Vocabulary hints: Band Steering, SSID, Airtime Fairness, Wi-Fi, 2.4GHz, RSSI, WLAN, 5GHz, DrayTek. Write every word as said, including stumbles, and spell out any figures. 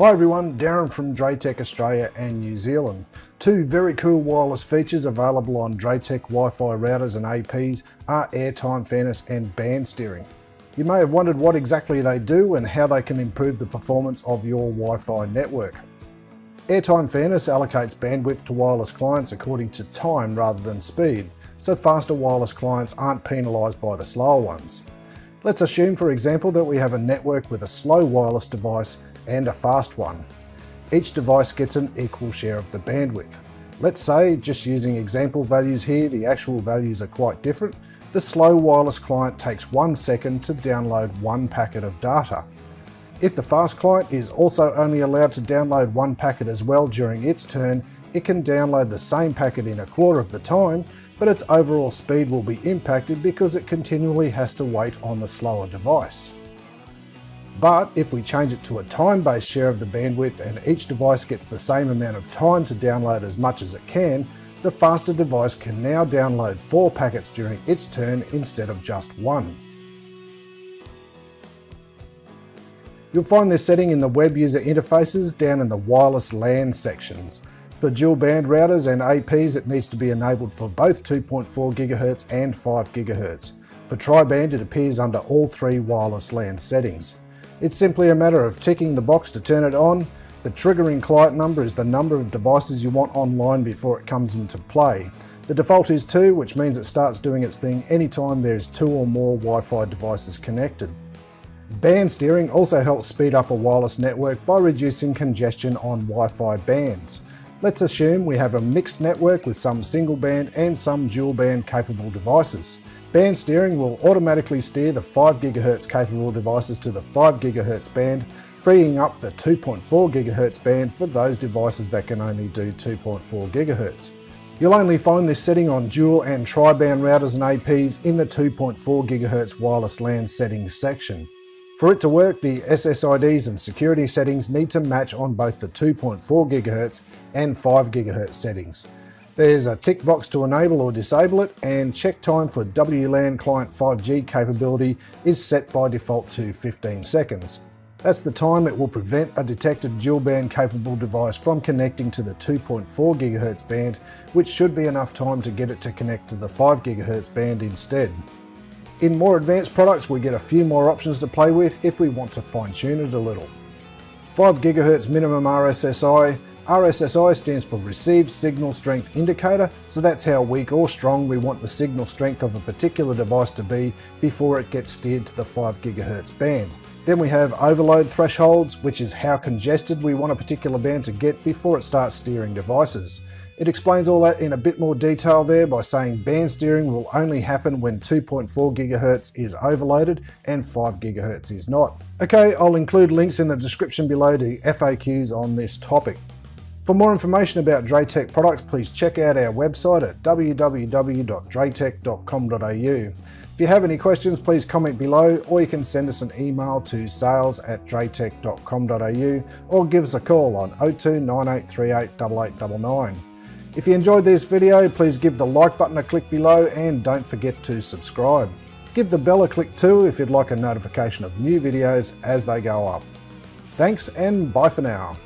Hi everyone, Darren from DrayTek Australia and New Zealand. Two very cool wireless features available on DrayTek Wi-Fi routers and A Ps are Airtime Fairness and Band Steering. You may have wondered what exactly they do and how they can improve the performance of your Wi-Fi network. Airtime Fairness allocates bandwidth to wireless clients according to time rather than speed, so faster wireless clients aren't penalised by the slower ones. Let's assume, for example, that we have a network with a slow wireless device and a fast one. Each device gets an equal share of the bandwidth. Let's say, just using example values here, the actual values are quite different. The slow wireless client takes one second to download one packet of data. If the fast client is also only allowed to download one packet as well during its turn, it can download the same packet in a quarter of the time, but its overall speed will be impacted because it continually has to wait on the slower device. But if we change it to a time-based share of the bandwidth and each device gets the same amount of time to download as much as it can, the faster device can now download four packets during its turn instead of just one. You'll find this setting in the web user interfaces down in the wireless LAN sections. For dual band routers and A Ps, it needs to be enabled for both two point four gigahertz and five gigahertz. For tri-band, it appears under all three wireless LAN settings. It's simply a matter of ticking the box to turn it on. The triggering client number is the number of devices you want online before it comes into play. The default is two, which means it starts doing its thing anytime there is two or more Wi-Fi devices connected. Band steering also helps speed up a wireless network by reducing congestion on Wi-Fi bands. Let's assume we have a mixed network with some single band and some dual band capable devices. Band steering will automatically steer the five gigahertz capable devices to the five gigahertz band, freeing up the two point four gigahertz band for those devices that can only do two point four gigahertz. You'll only find this setting on dual and tri-band routers and A Ps in the two point four gigahertz wireless LAN settings section. For it to work, the S S I Ds and security settings need to match on both the two point four gigahertz and five gigahertz settings. There's a tick box to enable or disable it, and check time for W LAN client five G capability is set by default to fifteen seconds. That's the time it will prevent a detected dual band capable device from connecting to the two point four gigahertz band, which should be enough time to get it to connect to the five gigahertz band instead. In more advanced products, we get a few more options to play with if we want to fine tune it a little. five gigahertz minimum R S S I. R S S I stands for Received Signal Strength Indicator, so that's how weak or strong we want the signal strength of a particular device to be before it gets steered to the five gigahertz band. Then we have overload thresholds, which is how congested we want a particular band to get before it starts steering devices. It explains all that in a bit more detail there by saying band steering will only happen when two point four gigahertz is overloaded and five gigahertz is not. Okay, I'll include links in the description below to F A Qs on this topic. For more information about DrayTek products, please check out our website at w w w dot draytek dot com dot a u. If you have any questions, please comment below, or you can send us an email to sales at draytek dot com dot a u or give us a call on oh two nine eight three eight eight eight nine nine. If you enjoyed this video, please give the like button a click below and don't forget to subscribe. Give the bell a click too if you'd like a notification of new videos as they go up. Thanks and bye for now.